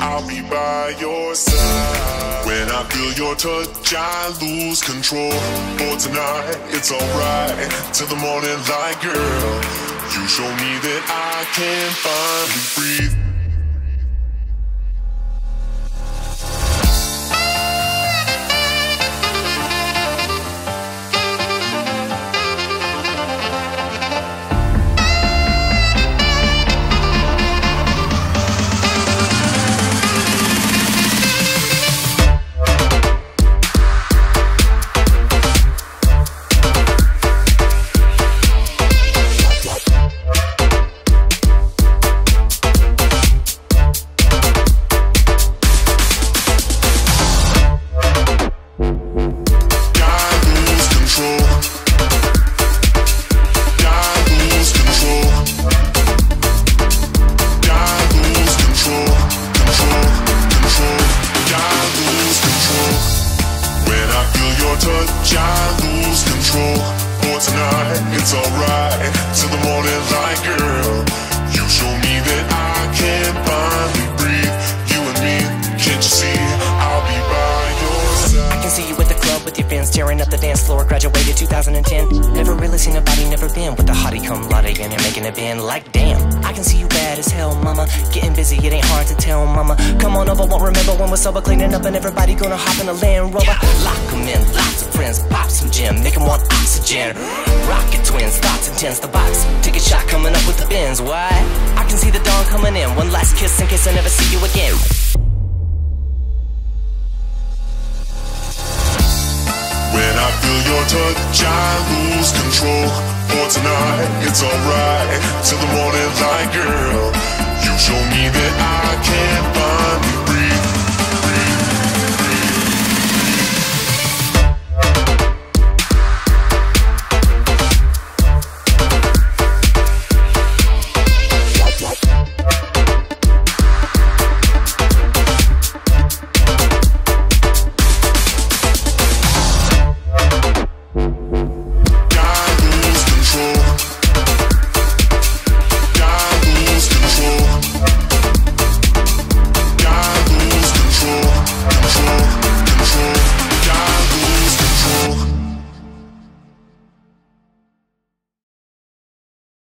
I'll be by your side. When I feel your touch, I lose control. For tonight, it's alright. Till the morning light, girl, you show me that I can finally breathe. Tearing up the dance floor, graduated 2010. Never really seen a body, never been with a hottie cum laude and you're making a bend. Like damn, I can see you bad as hell, mama. Getting busy, it ain't hard to tell, mama. Come on over, won't remember when we're sober. Cleaning up and everybody gonna hop in a Land Rover. Lock 'em in, lots of friends, pop some gin, make 'em want oxygen. Rocket twins, thoughts intense, the box, take a shot coming up with the bins. Why? I can see the dawn coming in. One last kiss in case I never see you again. I feel your touch, I lose control. For tonight, it's alright. Till the morning.